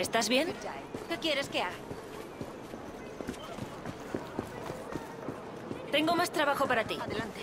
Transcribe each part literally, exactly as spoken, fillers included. ¿Estás bien? ¿Qué quieres que haga? Tengo más trabajo para ti. Adelante.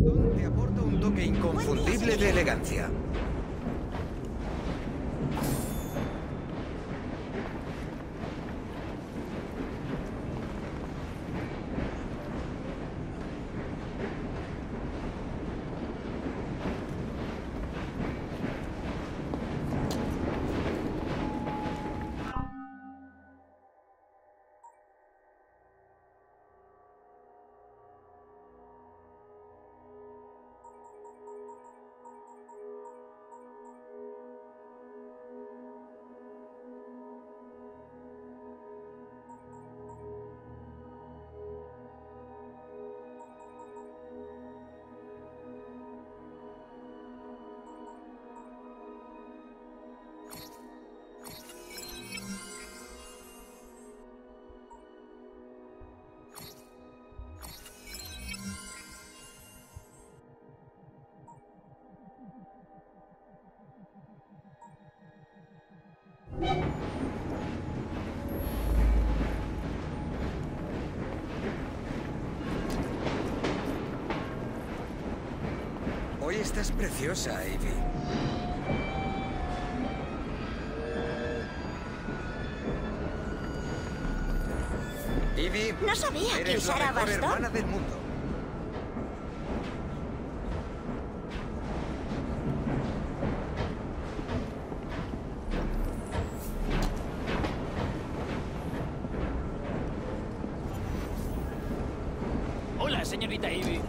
El bastón te aporta un toque inconfundible de elegancia. Hoy estás preciosa, Ivy. Ivy, no sabía que usara bastón. Eres la mejor hermana del mundo. Hola, señorita Ivy.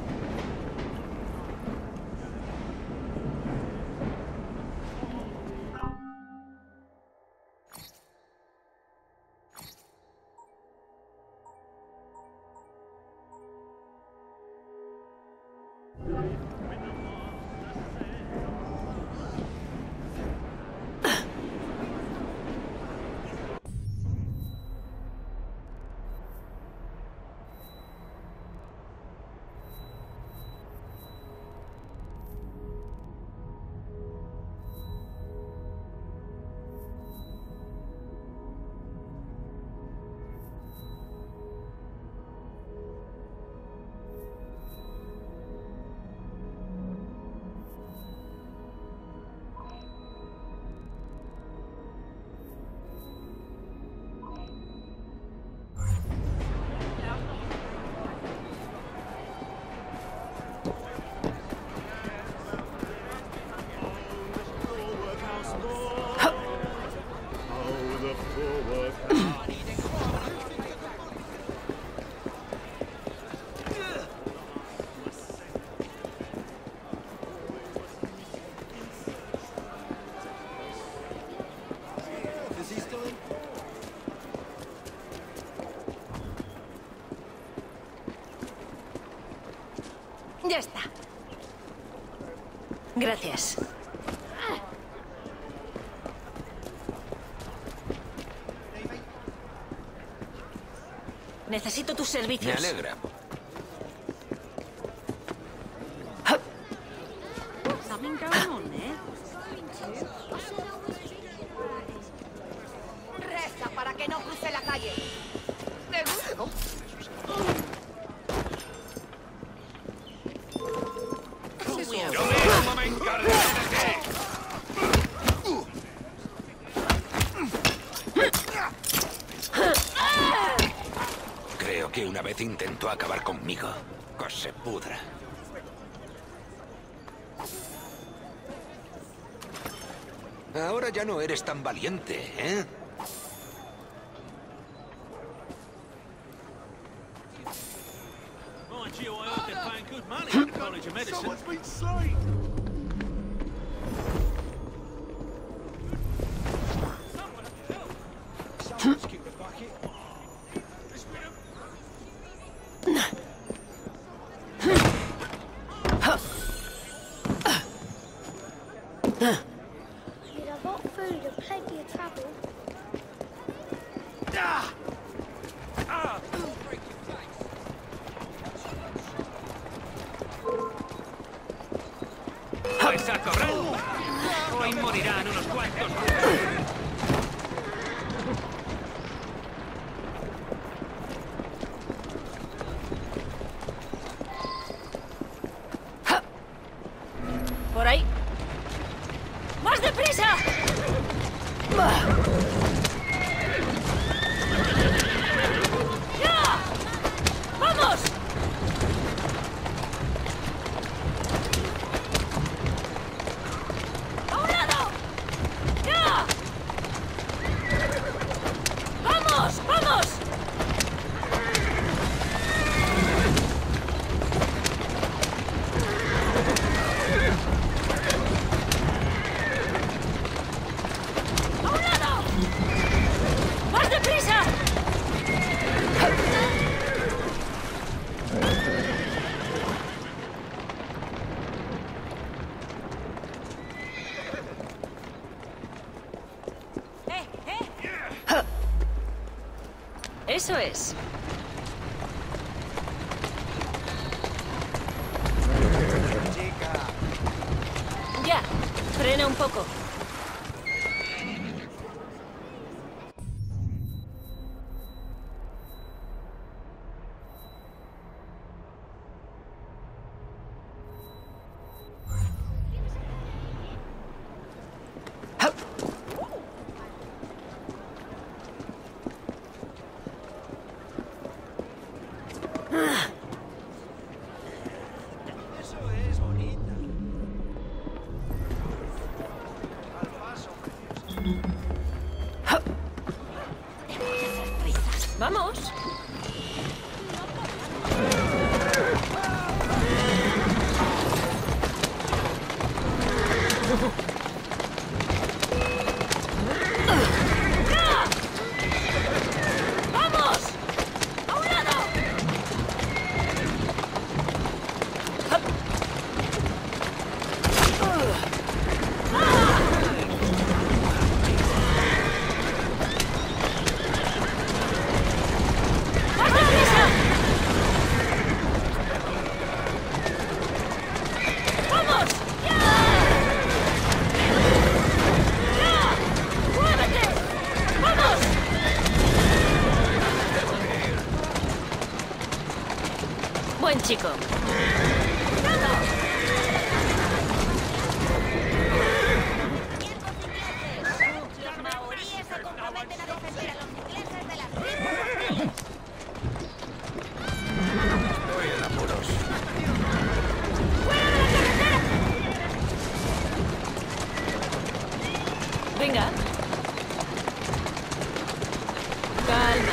Ya está. Gracias. Necesito tus servicios. Me alegra. Reza para que no cruce la calle. ¿Te gusta? Creo que una vez intentó acabar conmigo. Que se pudra. Ahora ya no eres tan valiente, ¿eh? College of Medicine. Someone's been slain. Someone's kicked the bucket. Let's win him. Dude, I've got food and plenty of trouble. Ah! Ah! ¡A correr! Hoy morirán unos cuantos. Por ahí. ¡Más deprisa! ¡Ya! ¡Vamos! Eso es. Ya, frena un poco. ¡Vamos! Buen chico. Venga. Calma.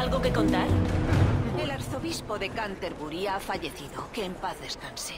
¿Algo que contar? El arzobispo de Canterbury ha fallecido. Que en paz descanse.